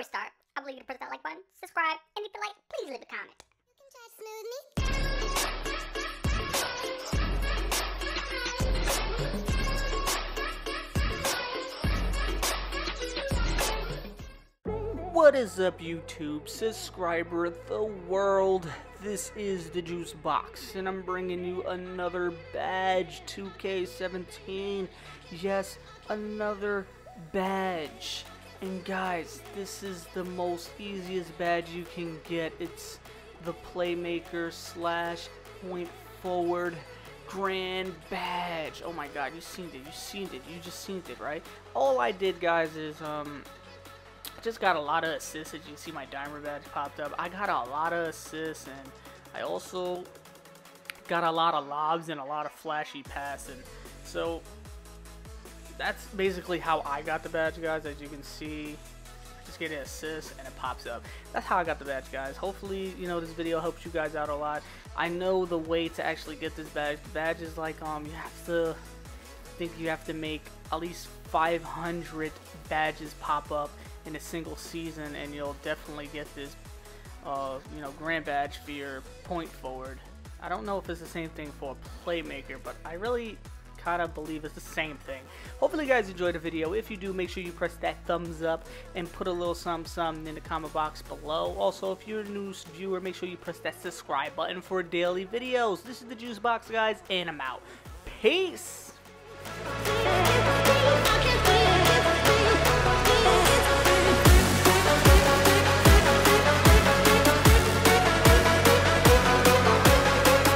Before we start, I believe you to press that like button, subscribe, and if you like, please leave a comment. You can try to smooth me. What is up, YouTube, subscriber of the world? This is the Juice Box, and I'm bringing you another badge, 2K17. Yes, another badge. And guys, this is the most easiest badge you can get. It's the Playmaker / Point Forward Grand Badge. Oh my God, you just seen it, right? All I did, guys, is I just got a lot of assists. As you can see, my Dimer badge popped up. I got a lot of assists, and I also got a lot of lobs and a lot of flashy passing. So that's basically how I got the badge, guys. As you can see, I just get an assist and it pops up. That's how I got the badge, guys. Hopefully, you know, this video helps you guys out a lot. I know the way to actually get this badge. The badge is like you have to make at least 500 badges pop up in a single season, and you'll definitely get this you know, Grand Badge for your Point Forward. I don't know if it's the same thing for a Playmaker, but I really kind of believe it's the same thing. Hopefully you guys enjoyed the video. If you do, make sure you press that thumbs up and put a little something in the comment box below. Also, if you're a new viewer, make sure you press that subscribe button for daily videos. This is the Juice Box, guys, and I'm out. Peace.